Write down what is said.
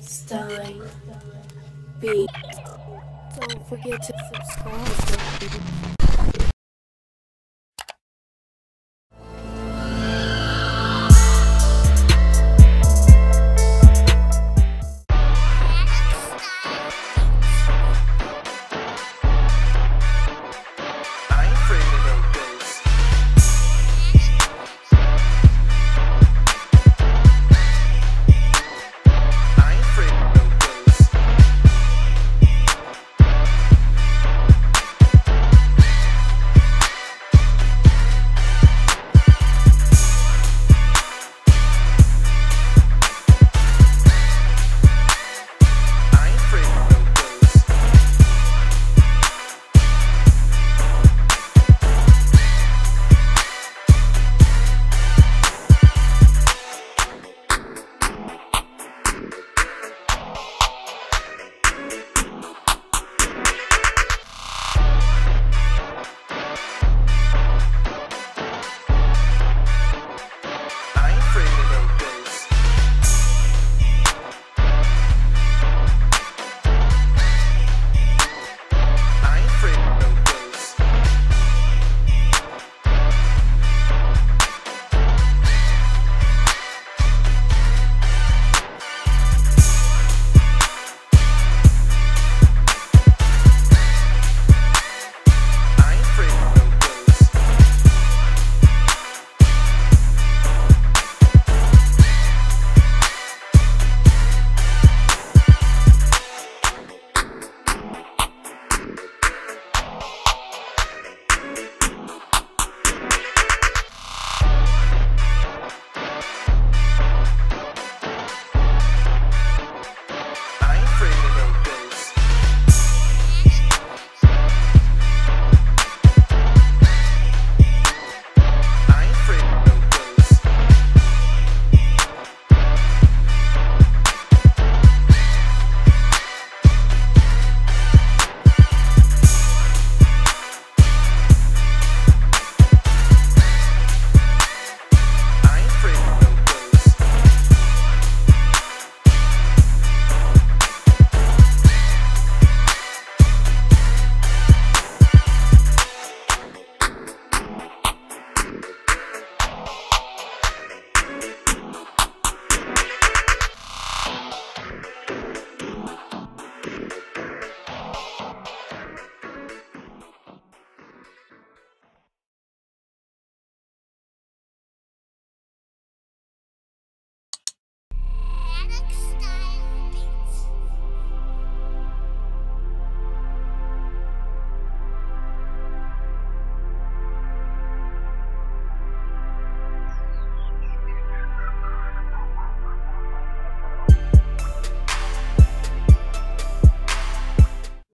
Stein Beats. Don't forget to subscribe.